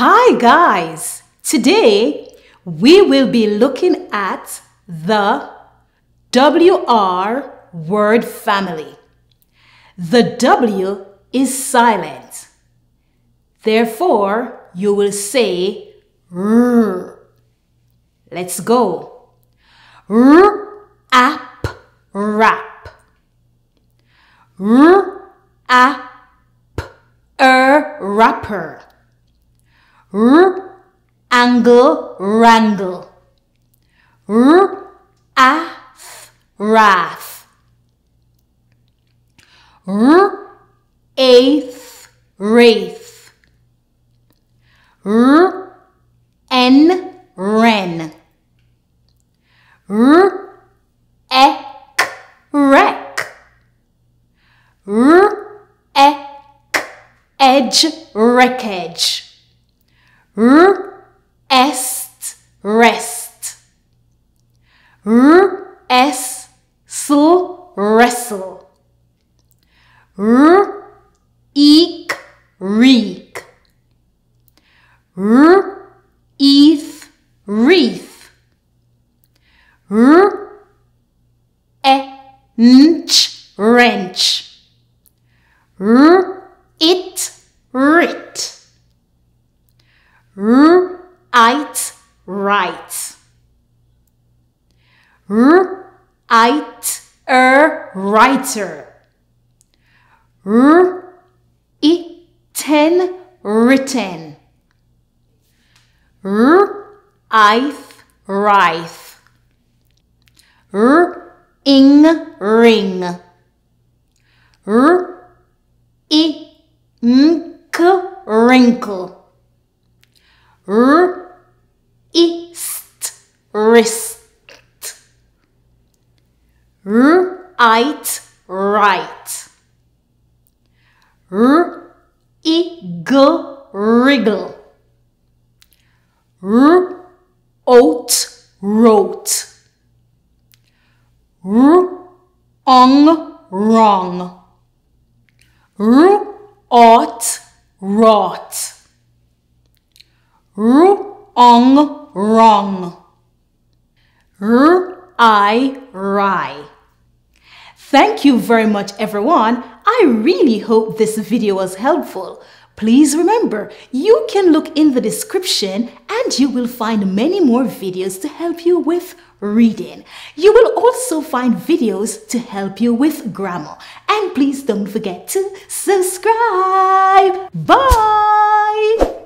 Hi guys! Today we will be looking at the WR word family. The W is silent. Therefore, you will say R. Let's go. R-ap, rap. R-ap, rapper. R-angle, wrangle. R-ath, wrath. R-aith, wraith. R-en, wren. R-ek, wreck. R-ek, edge, wreckage. R-est, rest. R-es-sl, wrestle. R-eek, reek. R-eeth, wreath. R-ench, wrench. R-it, writ. R-ite, right. R-ite, writer. R-iten, written. R-ith, writhe. R-ing, ring. R-ink, wrinkle. R-ist, wrist. R-ite, right. R-eagle, wriggle. R-oat, wrote. R-ong, wrong. R-ought, wrought. R-ong, wrong. R-I, rye. Thank you very much, everyone. I really hope this video was helpful. Please remember, you can look in the description and you will find many more videos to help you with reading. You will also find videos to help you with grammar. And please don't forget to subscribe. Bye!